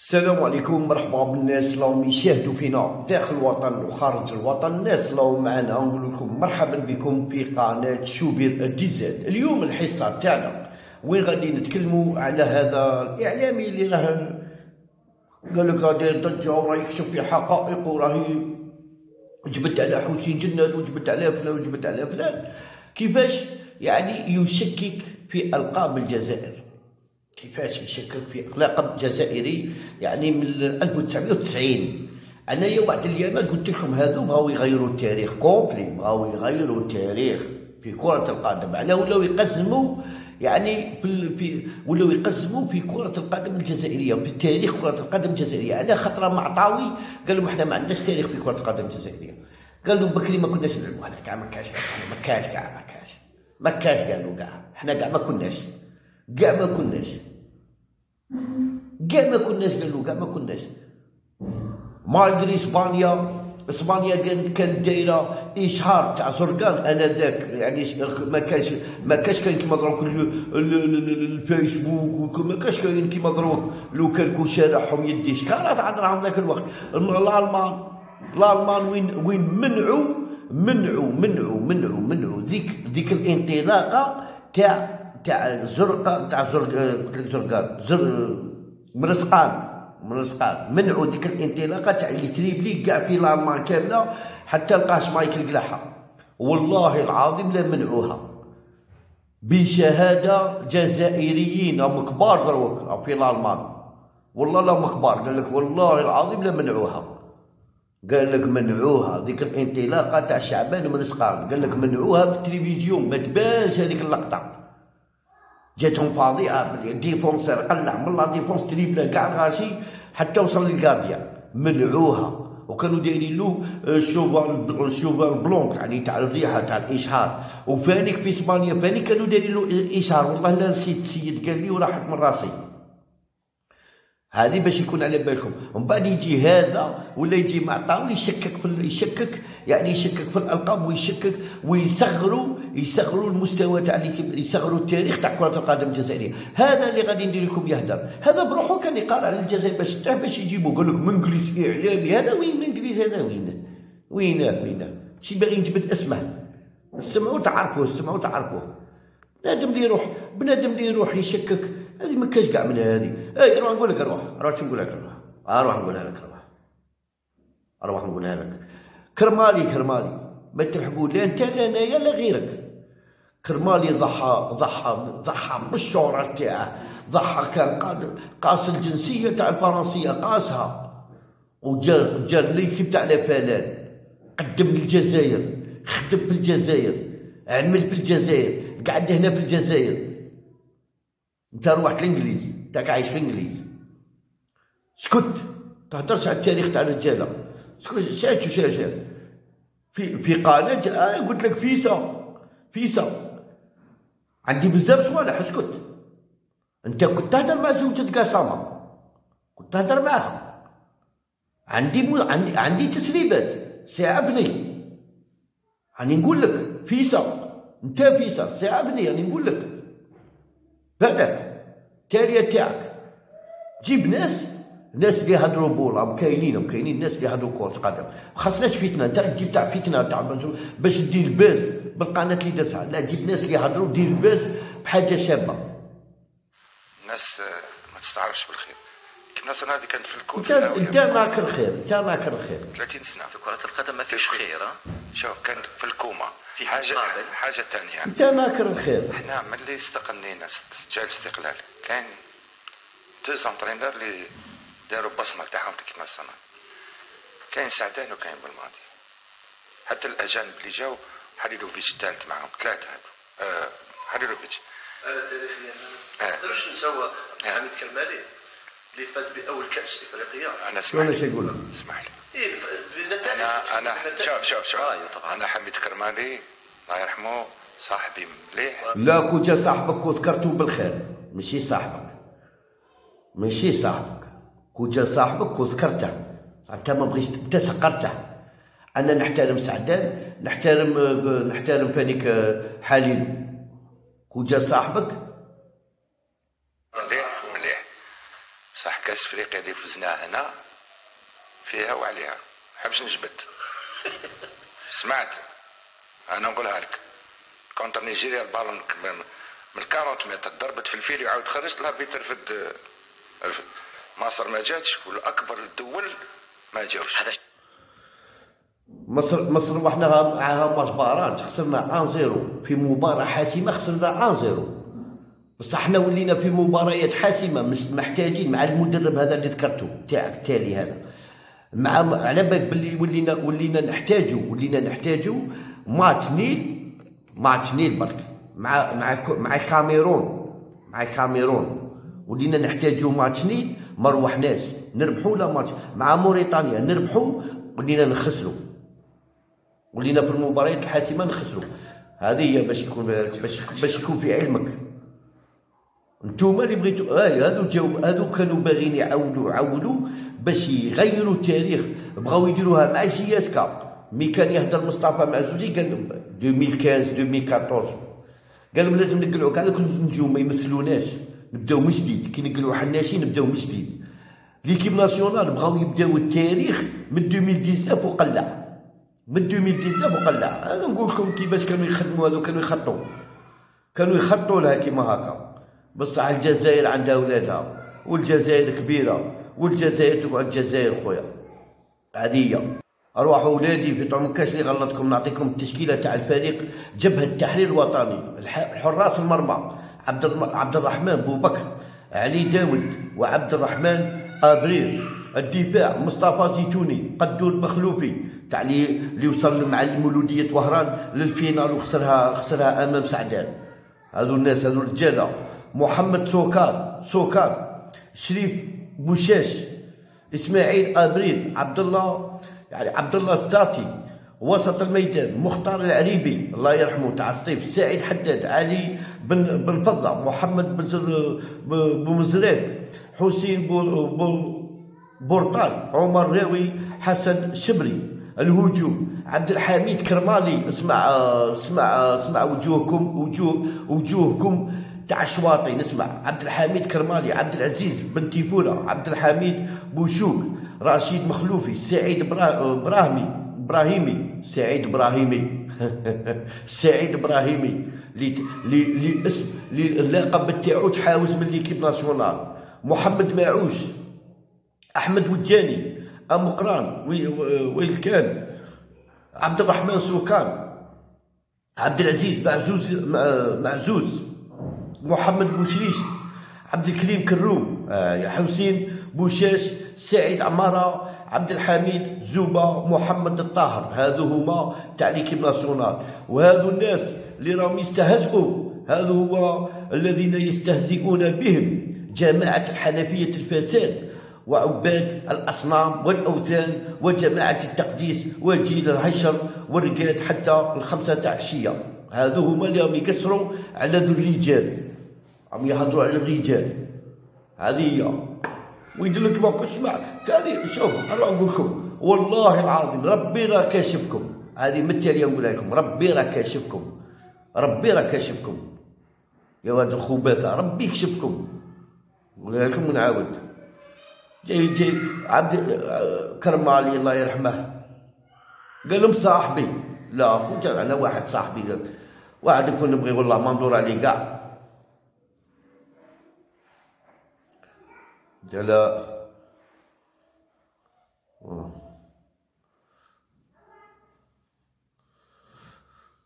السلام عليكم، مرحبا بالناس اللي يشاهدوا فينا داخل الوطن وخارج الوطن. الناس اللي معنا نقول لكم مرحبا بكم في قناه شوبير ديز. اليوم الحصه تاعنا وين غادي نتكلموا على هذا الاعلامي اللي راه قال لك غادي يضجع وراه يكشف في حقائق وراه جبت على حسين جناد وجبت على فلان وجبت على فلان، كيفاش يعني يشكك في القاب الجزائر، كيفاش يشكك في لقب جزائري يعني من 1990. انايا واحد اليوم قلت لكم هادو بغاو يغيروا التاريخ كومبلي، بغاو يغيروا التاريخ في كرة القدم، على ولاو يقسموا يعني ولاو يقسموا في كرة القدم الجزائرية، في تاريخ كرة القدم الجزائرية، على خاطر معطاوي قال لهم احنا ما عندناش تاريخ في كرة القدم الجزائرية، قال لهم بكري ما كناش نلعبوا، انا كاع ما كاش قالوا كاع، احنا كاع ما كناش قالوا كاع ما كناش. مالغري اسبانيا كانت دايره اشهار تاع زرقان انذاك، يعني ما كانش كاين كيما دروك الفيسبوك، وما كانش كاين كيما دروك لو كان كل شارعهم يدي شكارات عاد راهم ذاك الوقت. الالمان وين منعوا ديك الانطلاقه تاع زرقان، مرزقان منعوا ديك الانطلاقه تاع اللي تريبلي كاع في الالمان كامله حتى لقاش مايكل قلاحه، والله العظيم لا منعوها بشهاده جزائريين هم كبار دروك في الالمان، والله لا هم كبار، قال لك والله العظيم لا منعوها، قال لك منعوها ديك الانطلاقه تاع شعبان مرزقان، قال لك منعوها بالتلفزيون ما تبانش هذيك اللقطه، جاتهم فظيعه، ديفونسر قلع من لا ديفونس تريبلا كاع الغاشي حتى وصل للكارديا، منعوها. وكانوا دايرين له شوفر بلونك يعني تاع الريحه تاع الاشهار، وفانيك في اسبانيا فانيك كانوا دايرين له اشهار، والله لا نسيت السيد قال لي وراحت من راسي، هذه باش يكون على بالكم. ومن بعد يجي هذا ولا يجي معطاوي يشكك في الالقاب ويشكك ويصغروا المستوى تاع يصغروا التاريخ تاع كره القدم الجزائريه. هذا اللي غادي ندير لكم يهدر، هذا بروحو كان يقرا على الجزائر باش يجيبوا قال لك منجليز اعلامي، هذا وين منجليز، هذا وين ماشي باغي نجبد اسمه، سمعوا تعرفوه بنادم اللي يروح يشكك، هذه ما كاش كاع من هذه. اي روح نقولها لك كرمالي ما تلحقوا لا انت لا انايا لا غيرك. كرمالي ضحى بالشهرة تاعه، ضحى كان قاس الجنسية تاع الفرنسية قاسها، وجا ليكيب تاع فلان، قدم للجزائر، خدم في الجزائر، عمل في الجزائر، قعد هنا في الجزائر. انت روحت لانجليز، انت عايش في انجليز، سكت تهدرش على التاريخ تاع الرجاله، سكت شاش في قناه انا قلت لك فيسا عندي بزاف صوالح، اسكت. انت كنت تهدر مع زوجة قاسامه، كنت تهدر معها، عندي تسريبات ساعبني، راني نقول لك فيسا ساعبني، راني نقول لك بالك التاليه تاعك جيب ناس اللي يهضروا بولا، مكاينين ناس اللي يهضروا كره القدم، ما خاصناش فتنه، انت تجيب تاع فتنه تاع باش دير الباز بالقناه اللي درتها، لا جيب ناس اللي يهضروا، دير الباز بحاجه شابه. الناس ما تستعرفش بالخير، الناس هذه كانت في الكوره، انت ناكر خير 30 سنه في كره القدم ما فيش خير، شوف كان في الكومه في حاجه ثانيه، انت ناكر الخير. احنا ملي استقلينا جاء الاستقلال كان دوز انترينور اللي داروا بصمه تاعهم كيما صنع، كاين سعدان وكاين بالماضي، حتى الاجانب اللي جاوا حليلوفيتش الثالث معاهم ثلاثه هذو، حليلوفيتش تاريخيا ما نقدروش نسوا حميد كرمالي اللي فاز باول كاس افريقيا. انا اسمح لي انا شوف انا حميد كرمالي الله يرحمه صاحبي مليح، لا كون جا صاحبك وذكرته بالخير، ماشي صاحبك كون جا صاحبك وذكرته انت ما بغيتش، انت سقرته. انا نحترم سعدان، نحترم فانيك حليم، كون جا صاحبك مليح صح كاس كاس افريقيا اللي فزناها هنا فيها وعليها، ما حبش نجبد. سمعت انا نقولها لك كونتر نيجيريا البالون من 40 متر ضربت في الفيل وعاود خرجت الاربيتر في مصر ما جاتش، والاكبر الدول ما جاوش. مصر وحنا معاها ماتش بارانج خسرنا 1-0 في مباراه حاسمه، خسرنا 1-0 بصح حنا ولينا في مباريات حاسمه، مش محتاجين مع المدرب هذا اللي ذكرته تاعك التالي هذا مع على بالك باللي ولينا نحتاجو ماتش نيل برك مع الكاميرون، ولينا نحتاجو ماتش نيل، ما روحناش نربحو لا ماتش مع موريتانيا نربحو ولينا نخسرو، ولينا في المباريات الحاسمه نخسرو. هذه هي باش يكون في علمك نتوما اللي بغيتو هادو كانوا باغيين يعاودوا باش يغيروا التاريخ، بغاو يديروها مع جياسكا. مي كان يهضر مصطفى مع زوزي قال لهم 2015 2014 قال لهم لازم نقلعوا كاع دوك النجوم ما يمثلوناش، نبداو من جديد، كي نقلعوا حناشي نبداو من جديد. ليكيب ناسيونال بغاو يبداو التاريخ من 2019 وقلع، انا نقول لكم كيفاش كانوا يخدموا هادو، كانوا يخطوا لها كيما هكا. بصح الجزائر عندها ولادها، والجزائر كبيره، والجزائر تقعد الجزائر خويا. هذه هي. اروحوا ولادي في طعمكاش اللي غلطكم، نعطيكم التشكيله تاع الفريق جبهه التحرير الوطني. حراس المرمى عبد الرحمن بوبكر، علي داود وعبد الرحمن ابرير. الدفاع مصطفى زيتوني، قدور مخلوفي تاع اللي وصل مع المولوديه وهران للفينال وخسرها امام سعدان. هذو الناس، هذو الرجاله. محمد سوكار، شريف بوشاش، اسماعيل ابريل، عبد الله ستاتي. وسط الميدان مختار العريبي الله يرحمه تاع سطيف، سعيد حداد، علي بن فضه، محمد بومزريب، حسين بورطال، عمر راوي، حسن شبري. الهجوم عبد الحميد كرمالي. اسمع وجوهكم تاع شواطي، نسمع عبد الحميد كرمالي، عبد العزيز بن تيفوره، عبد الحميد بوشوك، رشيد مخلوفي، سعيد ابراهيمي، سعيد ابراهيمي لي اسم اللقب تاعو تحاوز من ليكيب ناسيونال. محمد ماعوش، احمد وجاني، ام قران ويلكان، عبد الرحمن سوكان، عبد العزيز معزوز، محمد بوشيش، عبد الكريم كروم، حسين بوشاش، سعيد عماره، عبد الحميد زوبا، محمد الطاهر. هذو هما تاع ليكيب ناسيونال، وهذو الناس اللي راهم يستهزئوا، هذو هو الذين يستهزئون بهم جماعه الحنفيه الفساد وعباد الاصنام والاوثان وجماعه التقديس وجيل الهشر والرقاد حتى الخمسه تاع العشيه. هذو هما اللي راهم يكسروا على ذو الرجال، راهم يهضروا على الرجال. هذه هي. ويدير لك ما كنتش سمع تاني. شوف انا نقول لكم والله العظيم ربي راه كاشفكم، هذه من التاليه نقولها لكم، ربي راه كاشفكم يا واد الخباثه، ربي يكشفكم نقولها لكم ونعاود. جاي عبد كرمالي الله يرحمه قال لهم صاحبي، لا قلت انا واحد صاحبي، واحد نكون نبغي والله ما ندور عليه كاع. لا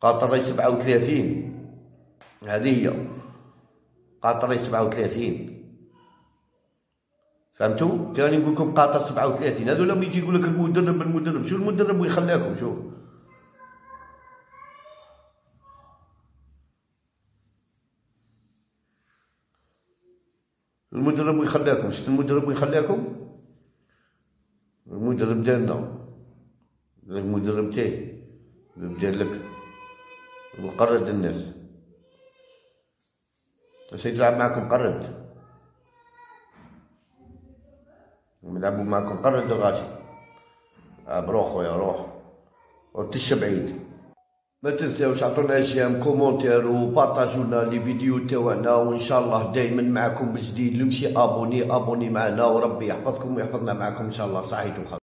قطري 37، هذه هي قطري 37. فهمتوا كاني نقول لكم قطر 37. هذو لما يجي يقول لك المدرب شو المدرب ويخليكم. شوف المدرب ويخليكم، شفت المدرب ويخليكم. المدرب ديالنا، المدرب تاعي ديالك وقرد الناس باش يلعب معكم، قرد ونلعبوا معكم، قرد الغاشي. بروح خويا روح وتشبعيد. ما تنساوش عطونا جيم كومونتير وبارطاجونا لي فيديو تاعنا، وان شاء الله دائما معكم بجديد. اللي مشي ابوني معنا، وربي يحفظكم ويحفظنا معكم ان شاء الله. صحيتو.